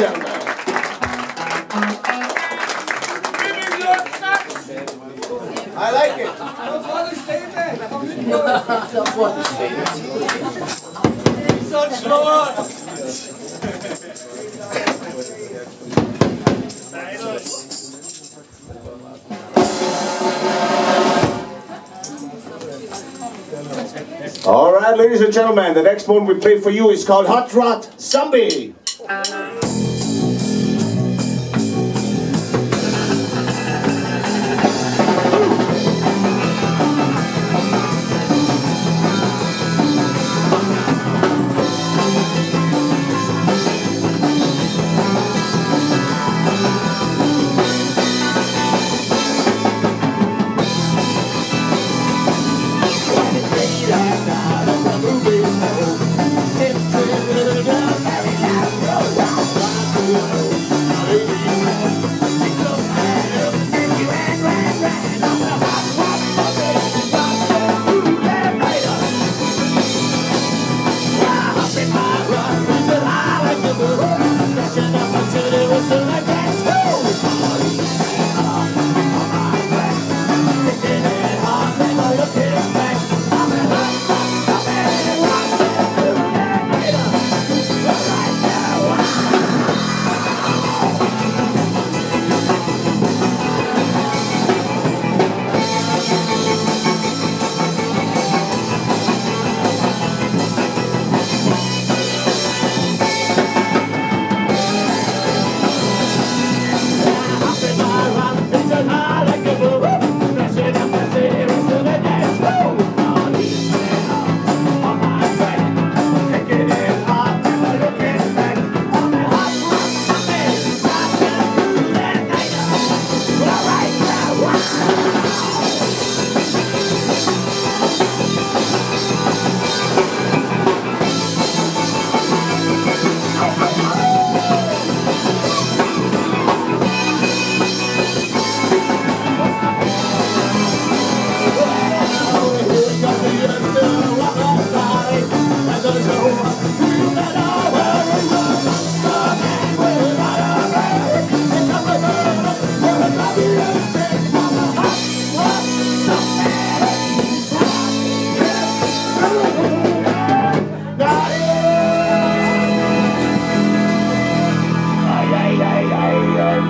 I like it. Such Lord. All right, ladies and gentlemen, the next one we play for you is called Hot Rod Zombie.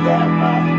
That